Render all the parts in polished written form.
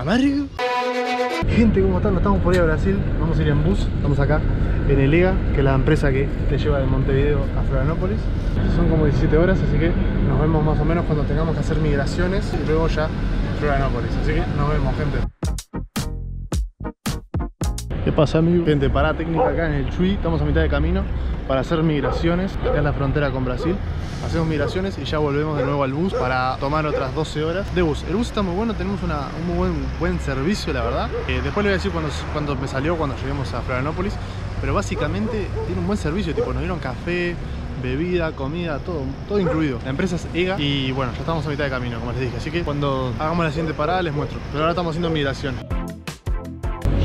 amargo. Gente, ¿cómo están? Estamos por ir a Brasil, vamos a ir en bus, estamos acá en el EGA, que es la empresa que te lleva de Montevideo a Florianópolis. Son como 17 horas, así que nos vemos más o menos cuando tengamos que hacer migraciones y luego ya en Florianópolis, así que nos vemos, gente. ¿Qué pasa, amigo? Gente, parada técnica acá en el Chuy, estamos a mitad de camino para hacer migraciones, acá en la frontera con Brasil. Hacemos migraciones y ya volvemos de nuevo al bus para tomar otras 12 horas de bus. El bus está muy bueno, tenemos un muy buen servicio, la verdad. Después le voy a decir cuando me salió, cuando lleguemos a Florianópolis, pero básicamente tiene un buen servicio, tipo nos dieron café, bebida, comida, todo incluido. La empresa es EGA y bueno, ya estamos a mitad de camino, como les dije, así que cuando hagamos la siguiente parada les muestro. Pero ahora estamos haciendo migración.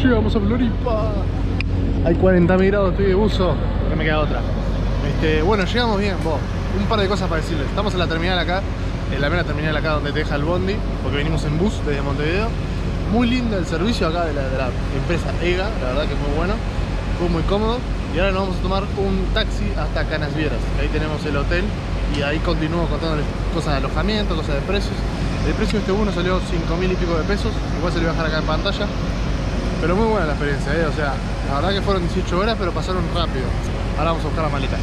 Llegamos a Floripa. Hay 40.000 grados, estoy de buzo, no me queda otra. Bueno, llegamos bien, vos. Un par de cosas para decirles. Estamos en la terminal acá, en la mera terminal acá donde te deja el bondi, porque venimos en bus desde Montevideo. Muy lindo el servicio acá de la empresa EGA, la verdad que muy bueno, fue muy cómodo. Y ahora nos vamos a tomar un taxi hasta Canasvieiras, ahí tenemos el hotel y ahí continúo contándoles cosas de alojamiento, cosas de precios. El precio de este bus nos salió 5.000 y pico de pesos, igual se lo voy a dejar acá en pantalla. Pero muy buena la experiencia, o sea, la verdad que fueron 18 horas pero pasaron rápido. Ahora vamos a buscar la maleta.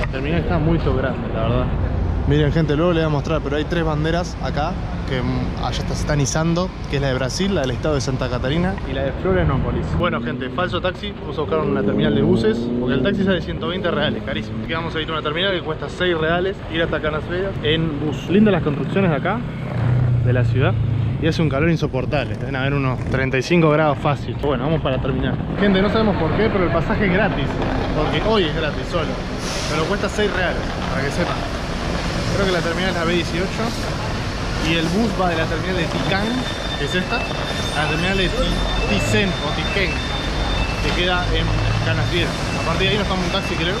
La terminal está muy grande, la verdad. Miren, gente, luego les voy a mostrar, pero hay tres banderas acá, que allá se están izando, que es la de Brasil, la del estado de Santa Catarina y la de Florianópolis. Bueno, gente, falso taxi, vamos a buscar una terminal de buses, porque el taxi sale 120 reales, carísimo. Aquí vamos a ir a una terminal que cuesta 6 reales, ir hasta Canasvieiras en bus. Lindas las construcciones de acá, de la ciudad. Y hace un calor insoportable, deben haber unos 35 grados fácil. Bueno, vamos para terminar. Gente, no sabemos por qué, pero el pasaje es gratis. Porque hoy es gratis solo. Pero cuesta 6 reales, para que sepan. Creo que la terminal es la B18. Y el bus va de la terminal de Tikang, que es esta, a la terminal de Ticen o Tikang, que queda en Canasvieiras. A partir de ahí nos tomamos un taxi, creo.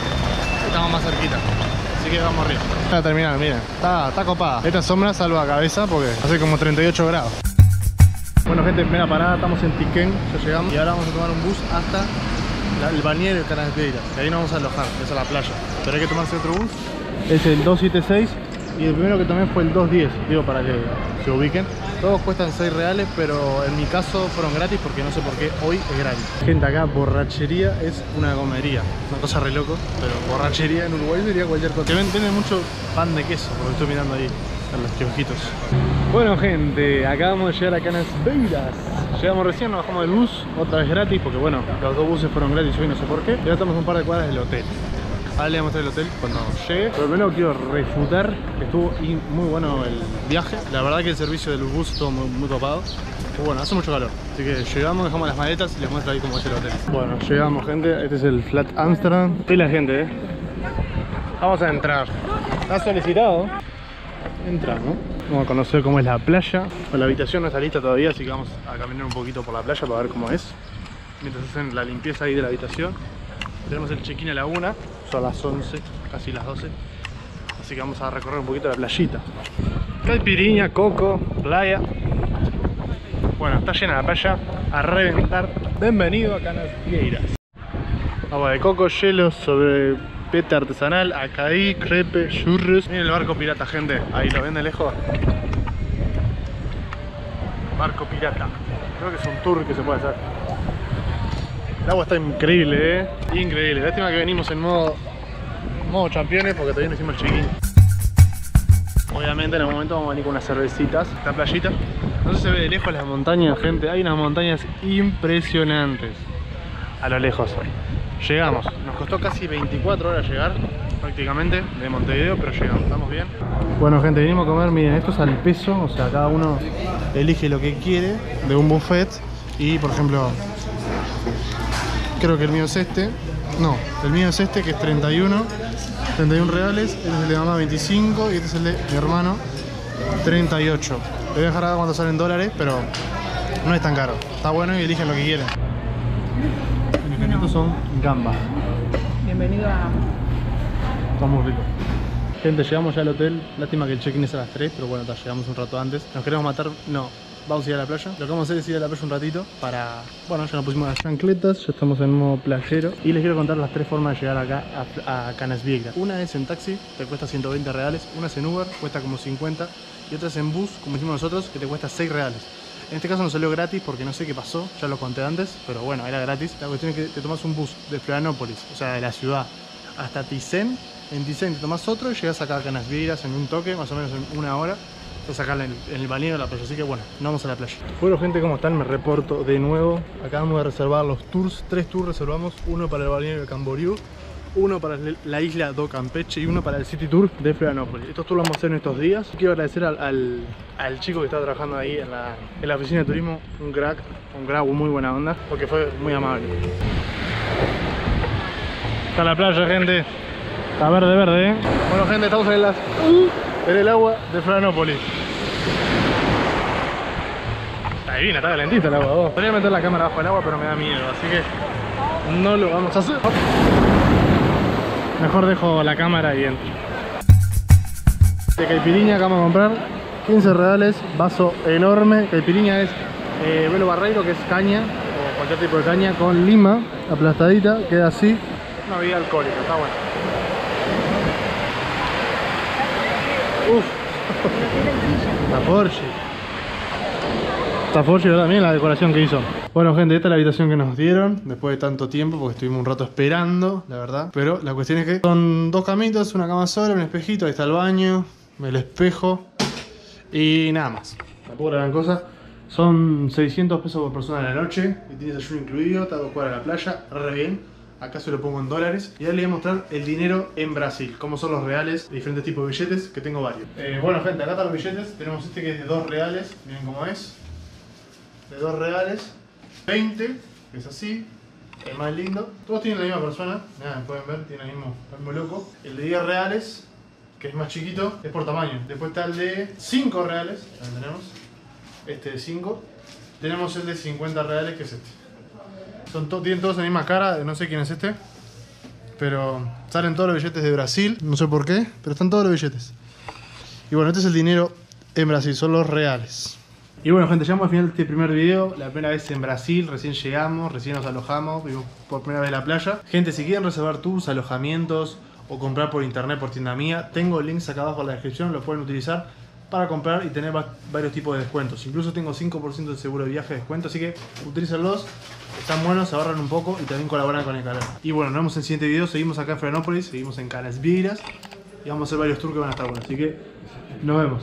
Estamos más cerquita. Así que vamos arriba. La terminal, miren, está copada. Esta sombra salva cabeza porque hace como 38 grados. Bueno, gente, primera parada, estamos en Ticen, ya llegamos. Y ahora vamos a tomar un bus hasta el balneario de Canasvieiras. Ahí nos vamos a alojar, que es a la playa. Pero hay que tomarse otro bus. Es el 276 y el primero que tomé fue el 210, digo, para que se ubiquen. Todos cuestan 6 reales, pero en mi caso fueron gratis porque no sé por qué hoy es gratis. Gente, acá borrachería es una gomería. Una cosa re loco, pero borrachería en Uruguay sería cualquier cosa. Que venden mucho pan de queso, porque estoy mirando ahí en los kiosquitos. Bueno, gente, acabamos de llegar a Canasvieiras. Llegamos recién, nos bajamos del bus, otra vez gratis, porque bueno, los dos buses fueron gratis hoy, no sé por qué. Y ahora estamos un par de cuadras del hotel. Ahora le voy a mostrar el hotel cuando llegue. Pero primero quiero refutar que estuvo muy bueno el viaje. La verdad que el servicio del bus estuvo muy copado. Bueno, hace mucho calor, así que llegamos, dejamos las maletas y les muestro ahí cómo es el hotel. Bueno, llegamos, gente, este es el Flat Amsterdam. Y la gente, vamos a entrar. ¿Está solicitado? Entra, ¿no? Vamos a conocer cómo es la playa. La habitación no está lista todavía, así que vamos a caminar un poquito por la playa para ver cómo es. Mientras hacen la limpieza ahí de la habitación. Tenemos el check-in a la 1, son las 11, casi las 12. Así que vamos a recorrer un poquito la playita. Caipiriña, coco, playa. Bueno, está llena la playa, a reventar. Bienvenido a Canasvieiras. Agua de coco, hielo sobre peta artesanal, acai, crepe, churros. Miren el barco pirata, gente, ahí lo ven de lejos. Barco pirata. Creo que es un tour que se puede hacer. El agua está increíble, increíble. Lástima que venimos en modo campeones porque todavía no hicimos el check-in. Obviamente en el momento vamos a venir con unas cervecitas. Esta playita, no se ve de lejos las montañas, gente. Hay unas montañas impresionantes a lo lejos. Llegamos, nos costó casi 24 horas llegar prácticamente de Montevideo, pero llegamos, estamos bien. Bueno, gente, venimos a comer, miren, esto es al peso. O sea, cada uno elige lo que quiere de un buffet. Y por ejemplo, creo que el mío es este. No, el mío es este, que es 31 reales. Este es el de mamá, 25. Y este es el de mi hermano, 38. Lo voy a dejar acá cuando salen dólares, pero no es tan caro. Está bueno y eligen lo que quieren. No. Estos son gambas. Bienvenido a... Está muy rico. Gente, llegamos ya al hotel. Lástima que el check-in es a las 3, pero bueno, llegamos un rato antes. Nos queremos matar... No. Vamos a ir a la playa. Lo que vamos a hacer es ir a la playa un ratito para... Bueno, ya nos pusimos las chancletas, ya estamos en modo playero. Y les quiero contar las tres formas de llegar acá a Canasvieiras. Una es en taxi, te cuesta 120 reales. Una es en Uber, cuesta como 50. Y otra es en bus, como hicimos nosotros, que te cuesta 6 reales. En este caso nos salió gratis porque no sé qué pasó, ya lo conté antes, pero bueno, era gratis. La cuestión es que te tomas un bus de Florianópolis, o sea, de la ciudad, hasta Ticen. En Ticen te tomas otro y llegas acá a Canasvieiras en un toque, más o menos en una hora. Estás acá en el balneario de la playa, así que bueno, no vamos a la playa. Bueno gente, ¿cómo están? Me reporto de nuevo. Acabamos de reservar los tours, 3 tours reservamos. Uno para el balneario de Camboriú, uno para la Isla Do Campeche y uno para el City Tour de Florianópolis. Estos tours los vamos a hacer en estos días. Quiero agradecer al chico que está trabajando ahí en la oficina de turismo, un crack, muy buena onda, porque fue muy amable. Está la playa, gente. Está verde, verde, ¿eh? Bueno gente, estamos en el agua de Florianópolis. Está divina, está calentita el agua. Podría meter la cámara bajo el agua, pero me da miedo, así que no lo vamos a hacer. Mejor dejo la cámara ahí dentro. De caipirinha que vamos a comprar, 15 reales, vaso enorme. Caipirinha es velo barreiro, que es caña, o cualquier tipo de caña, con lima aplastadita, queda así. Una bebida alcohólica, está bueno. Uff, la Porsche. Esta Porsche, también la decoración que hizo. Bueno gente, esta es la habitación que nos dieron después de tanto tiempo, porque estuvimos un rato esperando, la verdad. Pero la cuestión es que son 2 camitas, una cama sola, un espejito, ahí está el baño, el espejo y nada más. Tampoco la gran cosa. Son 600 pesos por persona en la noche y tiene desayuno incluido, está a 2 cuadras de la playa, re bien. Acá se lo pongo en dólares. Y ahora les voy a mostrar el dinero en Brasil, cómo son los reales, diferentes tipos de billetes, que tengo varios. Bueno gente, acá están los billetes. Tenemos este que es de 2 reales, miren cómo es. De 2 reales, 20, que es así, el más lindo. Todos tienen la misma persona, nada, pueden ver, tienen el mismo loco. El de 10 reales, que es más chiquito, es por tamaño. Después está el de 5 reales, ahí tenemos. Este de 5. Tenemos el de 50 reales, que es este. Tienen todos la misma cara, no sé quién es este. Pero salen todos los billetes de Brasil, no sé por qué, pero están todos los billetes. Y bueno, este es el dinero en Brasil, son los reales. Y bueno gente, llegamos al final de este primer video. La primera vez en Brasil, recién llegamos, recién nos alojamos, vimos por primera vez la playa. Gente, si quieren reservar tours, alojamientos o comprar por internet, por tienda mía, tengo links acá abajo en la descripción, los pueden utilizar para comprar y tener varios tipos de descuentos. Incluso tengo 5% de seguro de viaje de descuento, así que utilícenlos. Están buenos, ahorran un poco y también colaboran con el canal. Y bueno, nos vemos en el siguiente video. Seguimos acá en Florianópolis, seguimos en Canasvieiras y vamos a hacer varios tours que van a estar buenos. Así que nos vemos.